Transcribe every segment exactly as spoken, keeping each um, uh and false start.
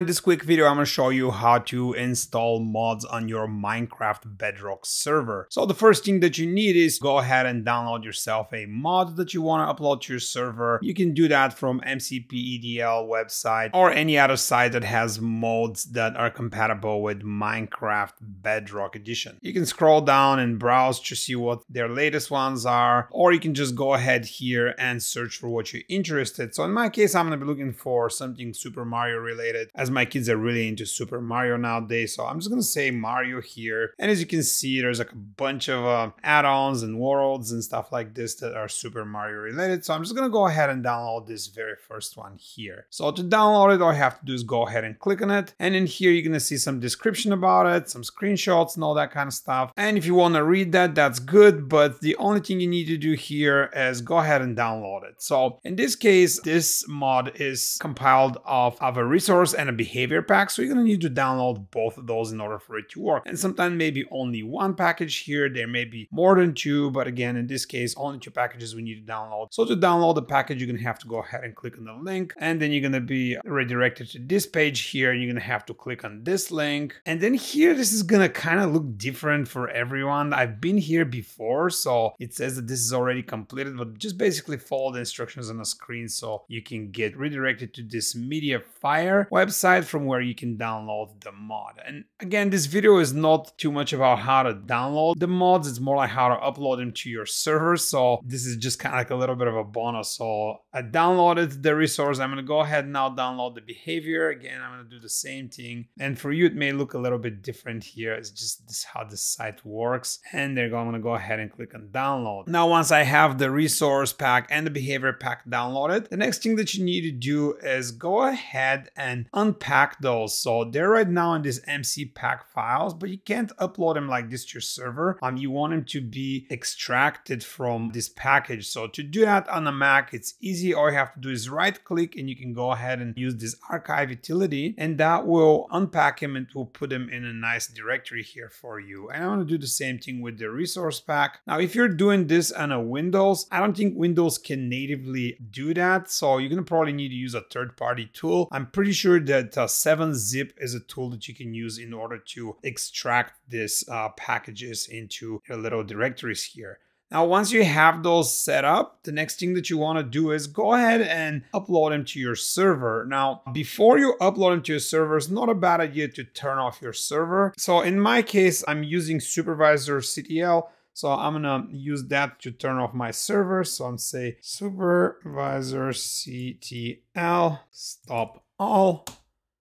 In this quick video, I'm going to show you how to install mods on your Minecraft Bedrock server. So the first thing that you need is go ahead and download yourself a mod that you want to upload to your server. You can do that from M C P E D L website or any other site that has mods that are compatible with Minecraft Bedrock Edition. You can scroll down and browse to see what their latest ones are, or you can just go ahead here and search for what you're interested. So in my case, I'm going to be looking for something Super Mario related, as my kids are really into Super Mario nowadays, so I'm just gonna say Mario here. And as you can see, there's like a bunch of uh, add-ons and worlds and stuff like this that are Super Mario related, so I'm just gonna go ahead and download this very first one here. So to download it, all you have to do is go ahead and click on it, and in here you're gonna see some description about it, some screenshots and all that kind of stuff. And if you want to read that, that's good, but the only thing you need to do here is go ahead and download it. So in this case, this mod is compiled of, of a resource and a behavior pack, so you're going to need to download both of those in order for it to work. And sometimes maybe only one package here, there may be more than two, but again, in this case, only two packages we need to download. So to download the package, you're going to have to go ahead and click on the link, and then you're going to be redirected to this page here, and you're going to have to click on this link. And then here, this is going to kind of look different for everyone. I've been here before, so it says that this is already completed, but just basically follow the instructions on the screen so you can get redirected to this MediaFire website Website from where you can download the mod. And again, this video is not too much about how to download the mods, it's more like how to upload them to your server, so this is just kind of like a little bit of a bonus. So I downloaded the resource, I'm going to go ahead and now download the behavior. Again, I'm going to do the same thing, and for you it may look a little bit different here, it's just this how the site works. And there you go, I'm going to go ahead and click on download. Now once I have the resource pack and the behavior pack downloaded, the next thing that you need to do is go ahead and unpack those. So they're right now in this M C pack files, but you can't upload them like this to your server. Um, you want them to be extracted from this package. So to do that on a Mac, it's easy. All you have to do is right click, and you can go ahead and use this archive utility, and that will unpack them and will put them in a nice directory here for you. And I want to do the same thing with the resource pack. Now, if you're doing this on a Windows, I don't think Windows can natively do that. So you're going to probably need to use a third-party tool. I'm pretty sure that uh, seven zip is a tool that you can use in order to extract these uh, packages into your little directories here. Now, once you have those set up, the next thing that you want to do is go ahead and upload them to your server. Now, before you upload them to your server, it's not a bad idea to turn off your server. So in my case, I'm using SupervisorCTL. So I'm going to use that to turn off my server. So I'm say SupervisorCTL stop all.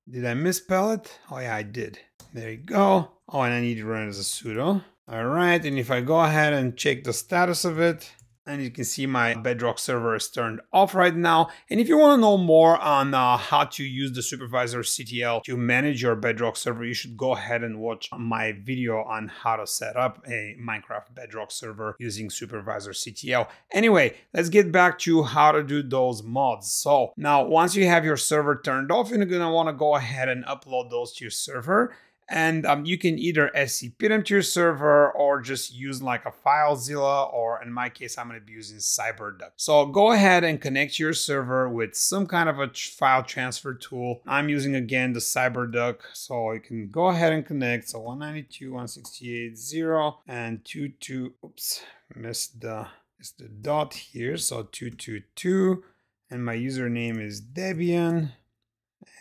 Did I misspell it? Oh yeah, I did. There you go. Oh, and I need to run it as a sudo. All right, and if I go ahead and check the status of it, and you can see my Bedrock server is turned off right now. And if you want to know more on uh, how to use the SupervisorCTL to manage your Bedrock server, you should go ahead and watch my video on how to set up a Minecraft Bedrock server using SupervisorCTL. Anyway, let's get back to how to do those mods. So now once you have your server turned off, you're going to want to go ahead and upload those to your server. And um, you can either S C P them to your server or just use like a FileZilla, or in my case, I'm going to be using cyberduck. So go ahead and connect your server with some kind of a file transfer tool. I'm using again the cyberduck, so you can go ahead and connect. So one ninety-two dot one sixty-eight dot zero and twenty-two. Oops, missed the, missed the dot here. So two two two, and my username is Debian.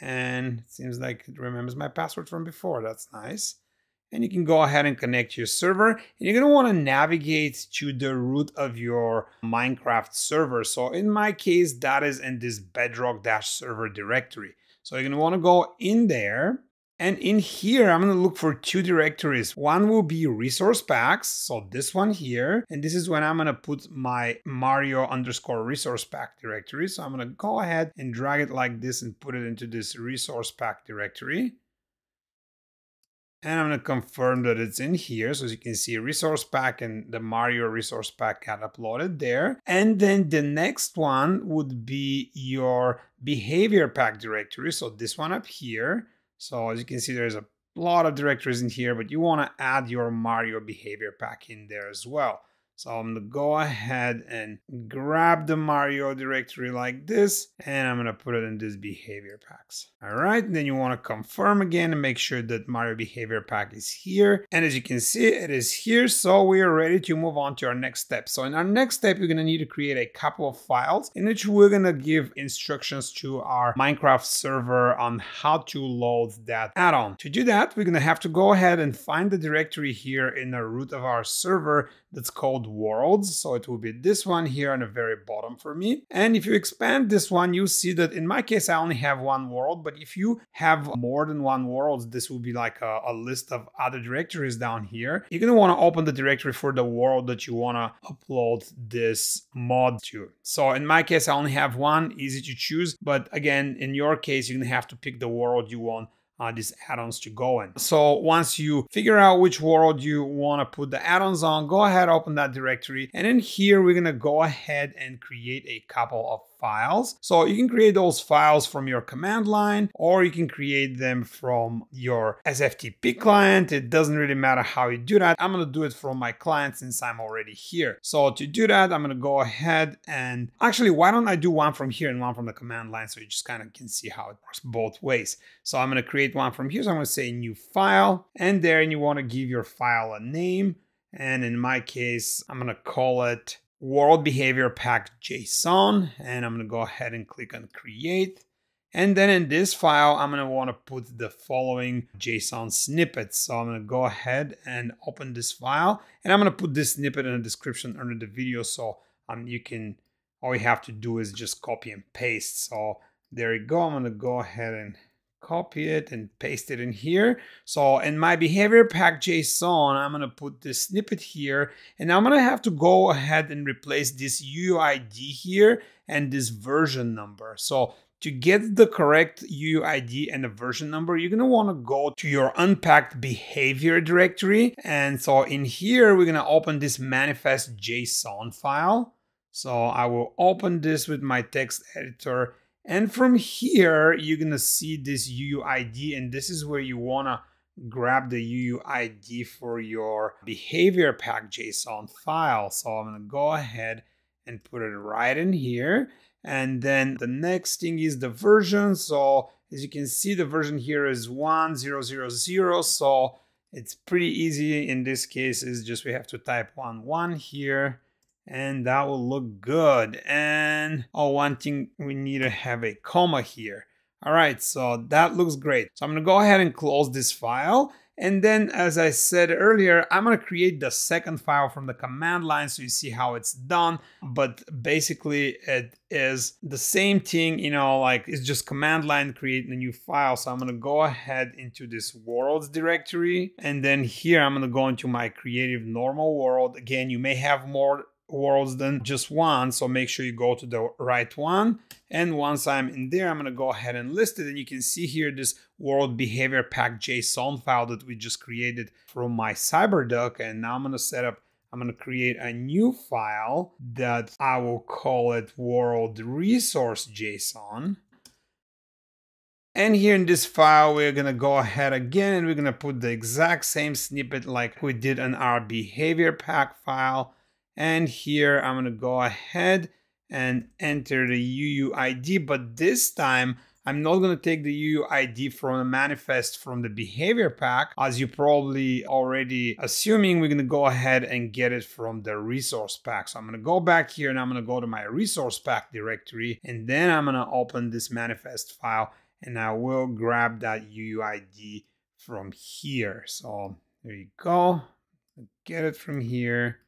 And it seems like it remembers my password from before. That's nice. And you can go ahead and connect to your server. And you're going to want to navigate to the root of your Minecraft server. So in my case, that is in this bedrock-server directory. So you're going to want to go in there. And in here, I'm going to look for two directories. One will be resource packs. So this one here, and this is when I'm going to put my Mario underscore resource pack directory. So I'm going to go ahead and drag it like this and put it into this resource pack directory. And I'm going to confirm that it's in here. So as you can see, resource pack and the Mario resource pack got uploaded there. And then the next one would be your behavior pack directory. So this one up here. So as you can see, there's a lot of directories in here, but you want to add your Mario behavior pack in there as well. So I'm gonna go ahead and grab the Mario directory like this, and I'm gonna put it in this behavior packs. All right, and then you wanna confirm again and make sure that Mario behavior pack is here. And as you can see, it is here. So we are ready to move on to our next step. So in our next step, you're gonna need to create a couple of files in which we're gonna give instructions to our Minecraft server on how to load that add-on. To do that, we're gonna have to go ahead and find the directory here in the root of our server that's called worlds. So it will be this one here on the very bottom for me. And if you expand this one, you see that in my case, I only have one world, but if you have more than one world, this will be like a, a list of other directories down here. You're going to want to open the directory for the world that you want to upload this mod to. So in my case, I only have one, easy to choose. But again, in your case, you're going to have to pick the world you want Uh, these add-ons to go in. So once you figure out which world you want to put the add-ons on, go ahead, open that directory. And in here, we're going to go ahead and create a couple of files. So you can create those files from your command line, or you can create them from your S F T P client. It doesn't really matter how you do that. I'm going to do it from my client since I'm already here. So to do that, I'm going to go ahead and actually, why don't I do one from here and one from the command line, so you just kind of can see how it works both ways. So I'm going to create one from here. So I'm going to say new file, and there, and you want to give your file a name. And in my case, I'm going to call it world behavior pack JSON, and I'm going to go ahead and click on create. And then in this file, I'm going to want to put the following JSON snippets. So I'm going to go ahead and open this file, and I'm going to put this snippet in the description under the video. So um, you can, all you have to do is just copy and paste. So there you go. I'm going to go ahead and copy it and paste it in here. So in my behavior pack JSON, I'm going to put this snippet here, and I'm going to have to go ahead and replace this U U I D here and this version number. So to get the correct U U I D and the version number, you're going to want to go to your unpacked behavior directory. And so in here, we're going to open this manifest dot J S O N file. So I will open this with my text editor. And from here, you're going to see this U U I D, and this is where you want to grab the U U I D for your behavior pack JSON file. So I'm going to go ahead and put it right in here. And then the next thing is the version. So as you can see, the version here is one zero zero zero. So it's pretty easy. In this case, is just we have to type one one here, and that will look good. And oh, one thing, we need to have a comma here. All right, so that looks great. So I'm gonna go ahead and close this file. And then, as I said earlier, I'm gonna create the second file from the command line so you see how it's done. But basically it is the same thing, you know, like it's just command line, create a new file. So I'm gonna go ahead into this worlds directory. And then here, I'm gonna go into my creative normal world. Again, you may have more worlds than just one, so make sure you go to the right one. And once I'm in there, I'm going to go ahead and list it, and you can see here this world behavior pack JSON file that we just created from my cyberduck. And now I'm going to set up, I'm going to create a new file that I will call it world resource JSON. And here in this file, we're going to go ahead again, and we're going to put the exact same snippet like we did in our behavior pack file. And here I'm going to go ahead and enter the U U I D, but this time I'm not going to take the U U I D from the manifest from the behavior pack. As you probably already assuming, we're going to go ahead and get it from the resource pack. So I'm going to go back here, and I'm going to go to my resource pack directory, and then I'm going to open this manifest file, and I will grab that U U I D from here. So there you go, get it from here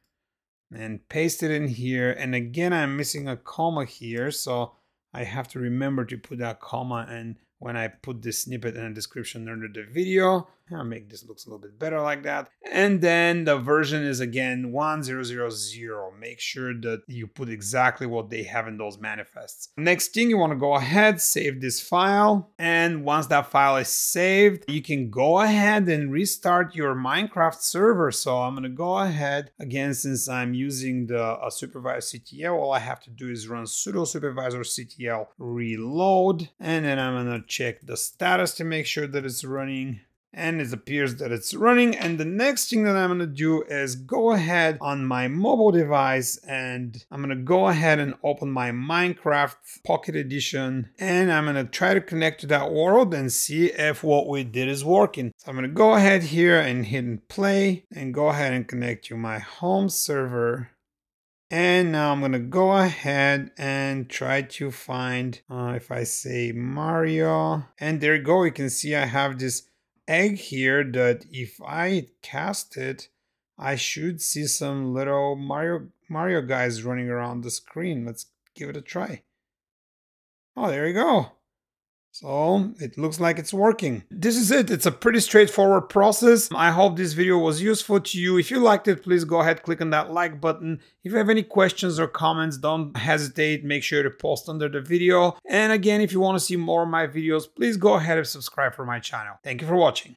and paste it in here. And again, I'm missing a comma here, so I have to remember to put that comma in when I put this snippet in the description under the video. I'll make this look a little bit better like that. And then the version is again one zero zero zero. Make sure that you put exactly what they have in those manifests. Next thing, you want to go ahead, save this file. And once that file is saved, you can go ahead and restart your Minecraft server. So I'm going to go ahead again, since I'm using the uh, SupervisorCTL, all I have to do is run sudo SupervisorCTL reload. And then I'm going to check the status to make sure that it's running. and it appears that it's running. And the next thing that I'm going to do is go ahead on my mobile device, and I'm going to go ahead and open my Minecraft Pocket Edition, and I'm going to try to connect to that world and see if what we did is working. So I'm going to go ahead here and hit play and go ahead and connect to my home server. And now I'm going to go ahead and try to find, uh, if I say Mario, and there you go, you can see I have this egg here that if I cast it, I should see some little Mario Mario guys running around the screen. Let's give it a try. Oh, there you go. So it looks like it's working. This is it. It's a pretty straightforward process. I hope this video was useful to you. If you liked it, please go ahead, click on that like button. If you have any questions or comments, don't hesitate. Make sure to post under the video. And again, if you want to see more of my videos, please go ahead and subscribe for my channel. Thank you for watching.